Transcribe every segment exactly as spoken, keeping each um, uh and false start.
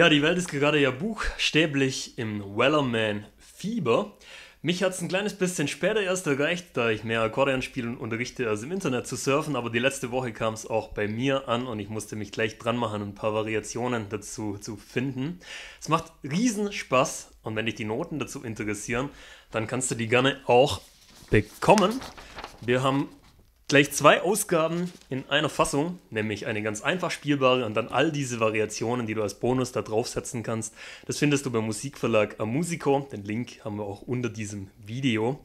Ja, die Welt ist gerade ja buchstäblich im Wellerman-Fieber. Mich hat es ein kleines bisschen später erst erreicht, da ich mehr Akkordeon spiele und unterrichte, als im Internet zu surfen, aber die letzte Woche kam es auch bei mir an und ich musste mich gleich dran machen, ein paar Variationen dazu zu finden. Es macht riesen Spaß und wenn dich die Noten dazu interessieren, dann kannst du die gerne auch bekommen. Wir haben gleich zwei Ausgaben in einer Fassung, nämlich eine ganz einfach spielbare und dann all diese Variationen, die du als Bonus da draufsetzen kannst. Das findest du beim Musikverlag Amusiko, den Link haben wir auch unter diesem Video.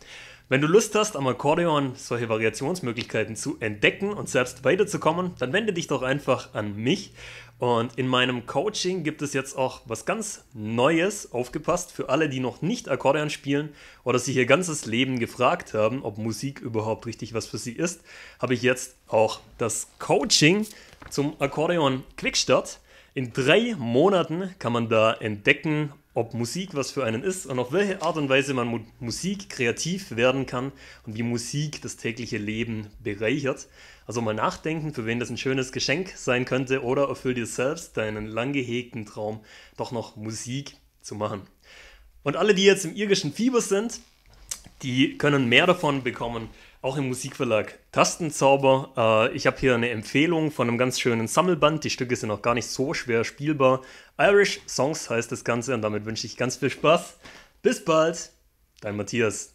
Wenn du Lust hast, am Akkordeon solche Variationsmöglichkeiten zu entdecken und selbst weiterzukommen, dann wende dich doch einfach an mich. Und in meinem Coaching gibt es jetzt auch was ganz Neues, aufgepasst, für alle, die noch nicht Akkordeon spielen oder sich ihr ganzes Leben gefragt haben, ob Musik überhaupt richtig was für sie ist, habe ich jetzt auch das Coaching zum Akkordeon Quickstart. In drei Monaten kann man da entdecken, ob Musik was für einen ist und auf welche Art und Weise man mit Musik kreativ werden kann und wie Musik das tägliche Leben bereichert. Also mal nachdenken, für wen das ein schönes Geschenk sein könnte, oder erfüll dir selbst deinen lang gehegten Traum, doch noch Musik zu machen. Und alle, die jetzt im irischen Fieber sind, die können mehr davon bekommen, auch im Musikverlag Tastenzauber. Ich habe hier eine Empfehlung von einem ganz schönen Sammelband. Die Stücke sind auch gar nicht so schwer spielbar. Irish Songs heißt das Ganze und damit wünsche ich ganz viel Spaß. Bis bald, dein Matthias.